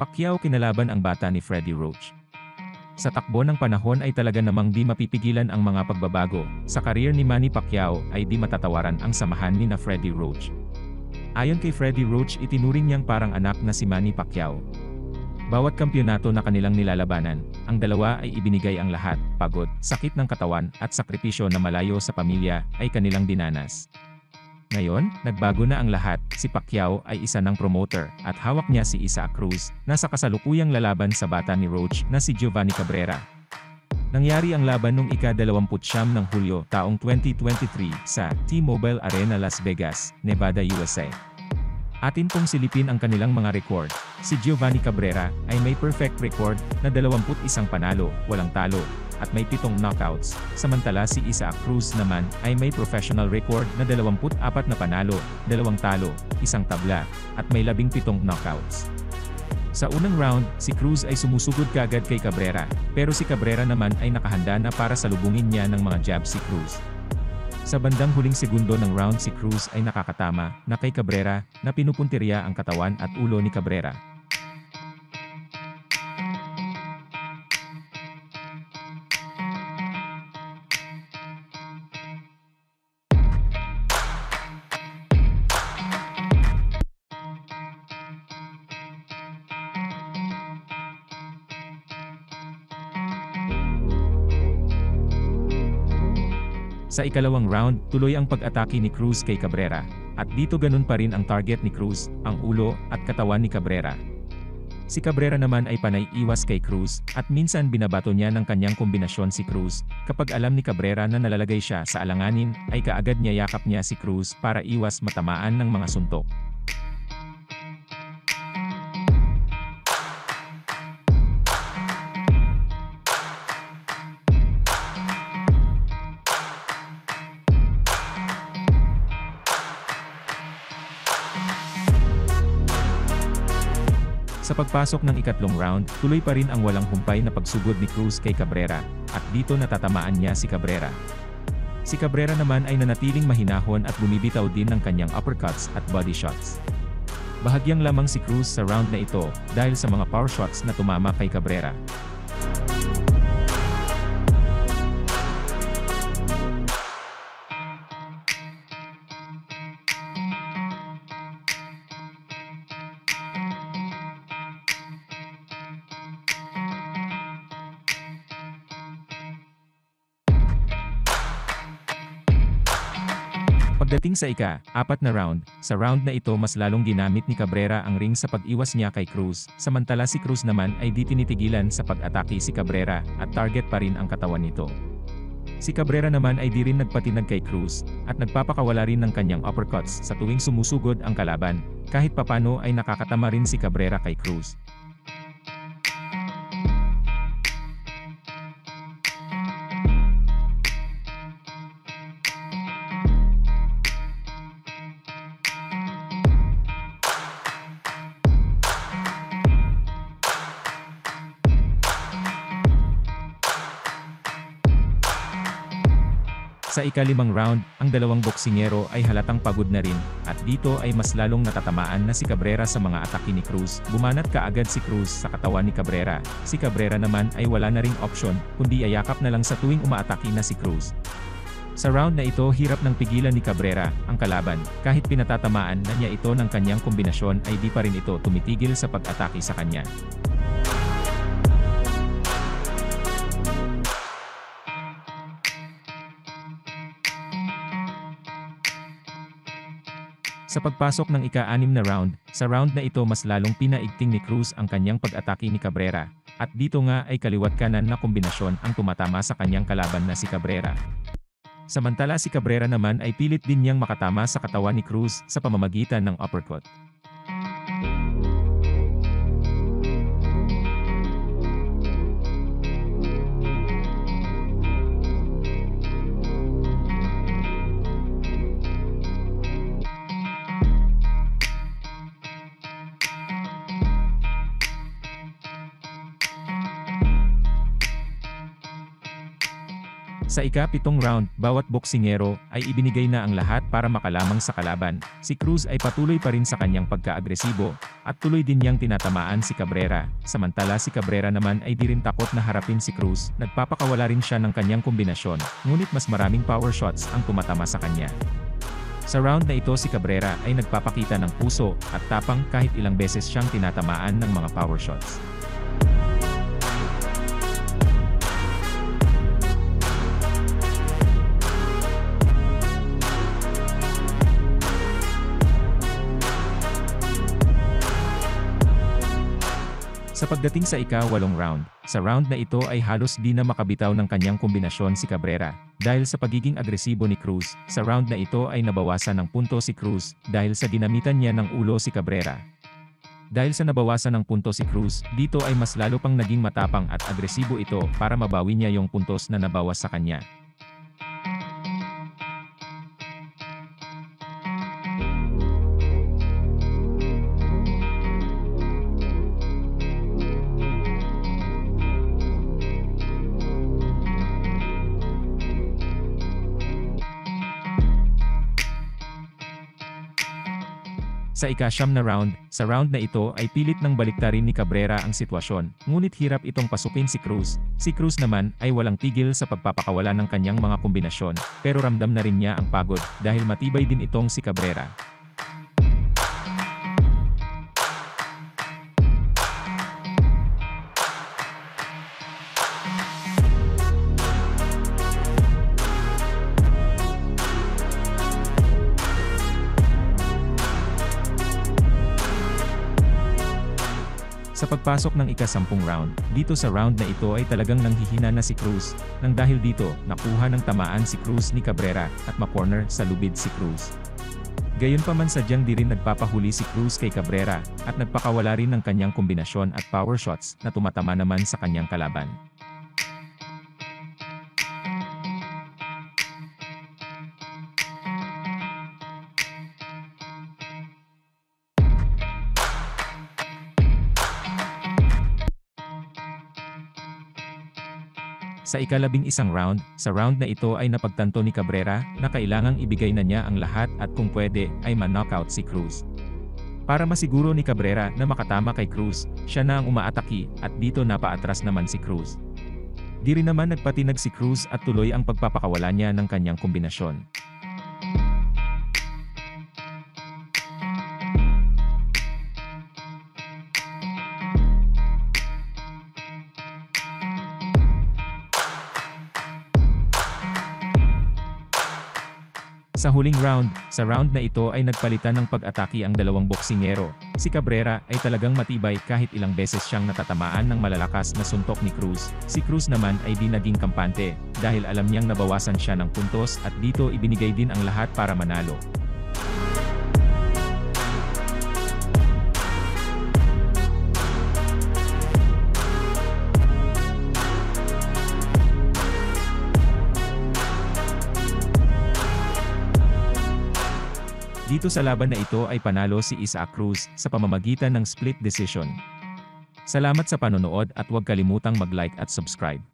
Pacquiao kinalaban ang bata ni Freddie Roach. Sa takbo ng panahon ay talaga namang di mapipigilan ang mga pagbabago. Sa career ni Manny Pacquiao ay di matatawaran ang samahan ni na Freddie Roach. Ayon kay Freddie Roach, itinuring niyang parang anak na si Manny Pacquiao. Bawat kampiyonato na kanilang nilalabanan, ang dalawa ay ibinigay ang lahat. Pagod, sakit ng katawan at sakripisyo na malayo sa pamilya ay kanilang dinanas. Ngayon, nagbago na ang lahat. Si Pacquiao ay isa ng promoter at hawak niya si Isaac Cruz na sa kasalukuyang lalaban sa bata ni Roach na si Giovanni Cabrera. Nangyari ang laban noong ika-29 ng Hulyo taong 2023 sa T-Mobile Arena, Las Vegas, Nevada, USA. Atin pong silipin ang kanilang mga record. Si Giovanni Cabrera ay may perfect record na 21 panalo, walang talo, at may 7 knockouts, samantala si Isaac Cruz naman ay may professional record na 24 na panalo, 2 talo, 1 tabla, at may 17 knockouts. Sa unang round, si Cruz ay sumusugod kaagad kay Cabrera, pero si Cabrera naman ay nakahanda na para salubungin niya ng mga jab si Cruz. Sa bandang huling segundo ng round, si Cruz ay nakakatama na kay Cabrera na pinupuntirya ang katawan at ulo ni Cabrera. Sa ikalawang round, tuloy ang pag-atake ni Cruz kay Cabrera, at dito ganun pa rin ang target ni Cruz, ang ulo at katawan ni Cabrera. Si Cabrera naman ay panay iwas kay Cruz, at minsan binabato niya ng kanyang kombinasyon si Cruz. Kapag alam ni Cabrera na nalalagay siya sa alanganin, ay kaagad niya yakap niya si Cruz para iwas matamaan ng mga suntok. Sa pagpasok ng ikatlong round, tuloy pa rin ang walang humpay na pagsugod ni Cruz kay Cabrera, at dito natatamaan niya si Cabrera. Si Cabrera naman ay nanatiling mahinahon at bumibitaw din ng kanyang uppercuts at body shots. Bahagyang lamang si Cruz sa round na ito dahil sa mga power shots na tumama kay Cabrera. Pagdating sa ika-4 na round, sa round na ito mas lalong ginamit ni Cabrera ang ring sa pag-iwas niya kay Cruz, samantala si Cruz naman ay di tinitigilan sa pag-atake si Cabrera, at target pa rin ang katawan nito. Si Cabrera naman ay di rin nagpatinag kay Cruz, at nagpapakawala rin ng kanyang uppercuts sa tuwing sumusugod ang kalaban. Kahit papano ay nakakatama rin si Cabrera kay Cruz. Sa ika-5 round, ang dalawang boksingero ay halatang pagod na rin, at dito ay mas lalong natatamaan na si Cabrera sa mga atake ni Cruz. Bumanat kaagad si Cruz sa katawan ni Cabrera. Si Cabrera naman ay wala na ring option, kundi ayakap na lang sa tuwing umaatake na si Cruz. Sa round na ito, hirap ng pigilan ni Cabrera ang kalaban. Kahit pinatatamaan na niya ito ng kanyang kombinasyon ay di pa rin ito tumitigil sa pag-atake sa kanya. Sa pagpasok ng ika-6 na round, sa round na ito mas lalong pinaigting ni Cruz ang kanyang pag-atake ni Cabrera, at dito nga ay kaliwat kanan na kombinasyon ang tumatama sa kanyang kalaban na si Cabrera. Samantala si Cabrera naman ay pilit din niyang makatama sa katawan ni Cruz sa pamamagitan ng uppercut. Sa ika-7 round, bawat boksingero ay ibinigay na ang lahat para makalamang sa kalaban. Si Cruz ay patuloy pa rin sa kanyang pagka-agresibo, at tuloy din niyang tinatamaan si Cabrera. Samantala si Cabrera naman ay di rin takot na harapin si Cruz, nagpapakawala rin siya ng kanyang kombinasyon, ngunit mas maraming power shots ang tumatama sa kanya. Sa round na ito si Cabrera ay nagpapakita ng puso at tapang kahit ilang beses siyang tinatamaan ng mga power shots. Sa pagdating sa ika-8 round, sa round na ito ay halos di na makabitaw ng kanyang kombinasyon si Cabrera. Dahil sa pagiging agresibo ni Cruz, sa round na ito ay nabawasan ng punto si Cruz dahil sa ginamitan niya ng ulo si Cabrera. Dahil sa nabawasan ng punto si Cruz, dito ay mas lalo pang naging matapang at agresibo ito para mabawi niya yung puntos na nabawas sa kanya. Sa ika-9 na round, sa round na ito ay pilit nang baliktarin ni Cabrera ang sitwasyon, ngunit hirap itong pasukin si Cruz. Si Cruz naman ay walang tigil sa pagpapakawala ng kanyang mga kombinasyon, pero ramdam na rin niya ang pagod dahil matibay din itong si Cabrera. Sa pagpasok ng ika-10 round, dito sa round na ito ay talagang nanghihina na si Cruz, nang dahil dito, nakuha ng tamaan si Cruz ni Cabrera, at ma-corner sa lubid si Cruz. Gayunpaman sadyang di rin nagpapahuli si Cruz kay Cabrera, at nagpakawala rin ng kanyang kombinasyon at power shots na tumatama naman sa kanyang kalaban. Sa ika-11 round, sa round na ito ay napagtanto ni Cabrera na kailangang ibigay na niya ang lahat at kung pwede ay man-knockout si Cruz. Para masiguro ni Cabrera na makatama kay Cruz, siya na ang umaataki at dito napaatras naman si Cruz. Di rin naman nagpatinag si Cruz at tuloy ang pagpapakawala niya ng kanyang kombinasyon. Sa huling round, sa round na ito ay nagpalitan ng pag-atake ang dalawang boksingero. Si Cabrera ay talagang matibay kahit ilang beses siyang natatamaan ng malalakas na suntok ni Cruz. Si Cruz naman ay di naging kampante, dahil alam niyang nabawasan siya ng puntos at dito ibinigay din ang lahat para manalo. Dito sa laban na ito ay panalo si Isaac Cruz sa pamamagitan ng split decision. Salamat sa panonood at huwag kalimutang mag-like at subscribe.